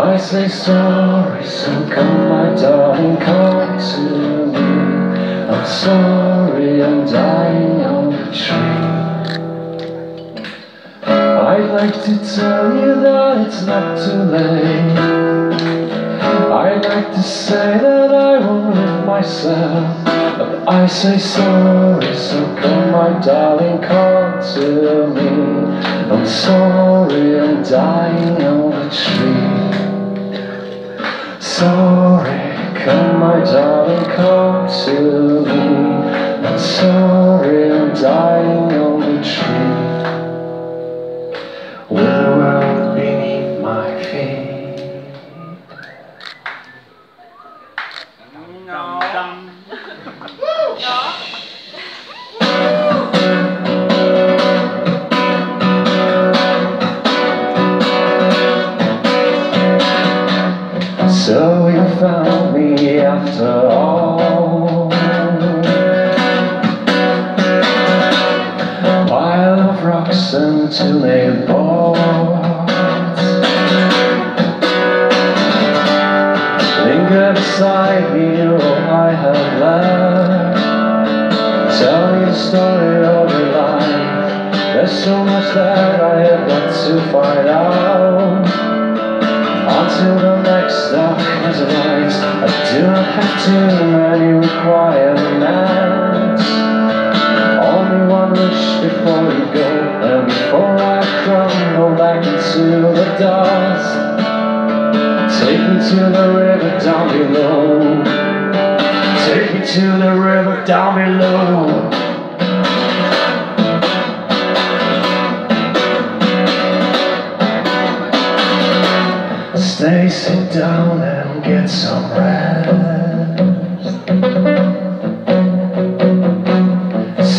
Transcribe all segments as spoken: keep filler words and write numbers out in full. I say sorry, so come my darling, come to me. I'm sorry, I'm dying on the tree. I'd like to tell you that it's not too late. I'd like to say that I won't live myself, but I say sorry, so come my darling, come to me. I'm sorry, I'm dying on a tree. Sorry, come my darling, come to me. I'm sorry, I'm dying on a tree. With the world beneath my feet. No. So you found me after all. A pile of rocks and two nail boards linger beside me, all I have left. Tell me the story of your life. There's so much that I have got to find out. Until the next dark has arrived, I do not have too many requirements. Only one wish before you go, and before I crumble back into the dust, take me to the river down below. Take me to the river down below. Stay, sit down and get some rest.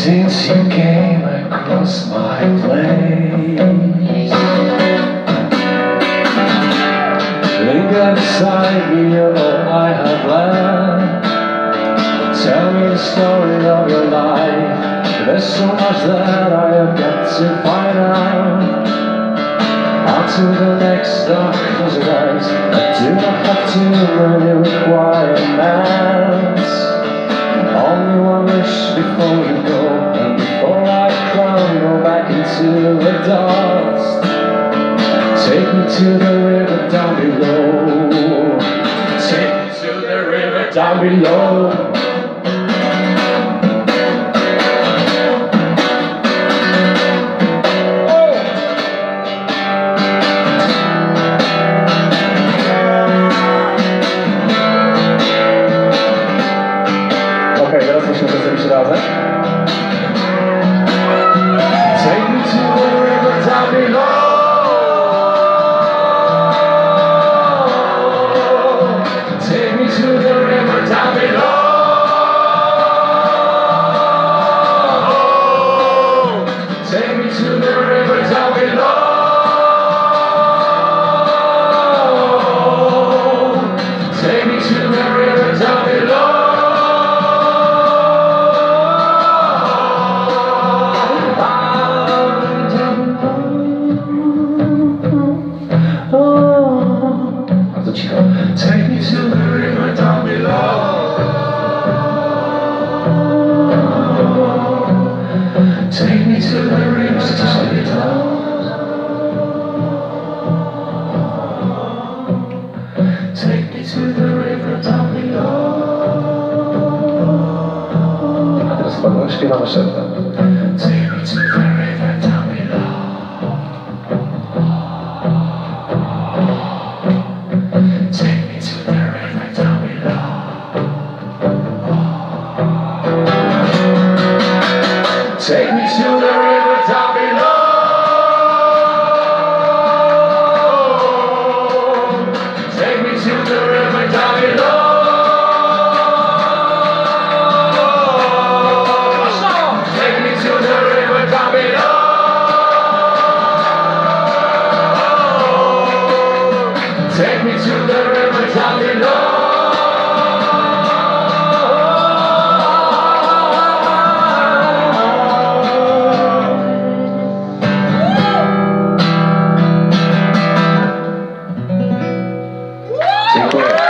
Since you came across my place, linger beside me, you're all I have left. Tell me the story of your life. There's so much that I have got to find out. Until the next dark has arrived, I do not have to many requirements. Only one wish before you go, and before I crumble back into the dust, take me to the river down below. Take me to the river down below. Śpiewamy szeptem. Take me to the river down below. Take me to the river down below. Take me to the river down below. dziękuję.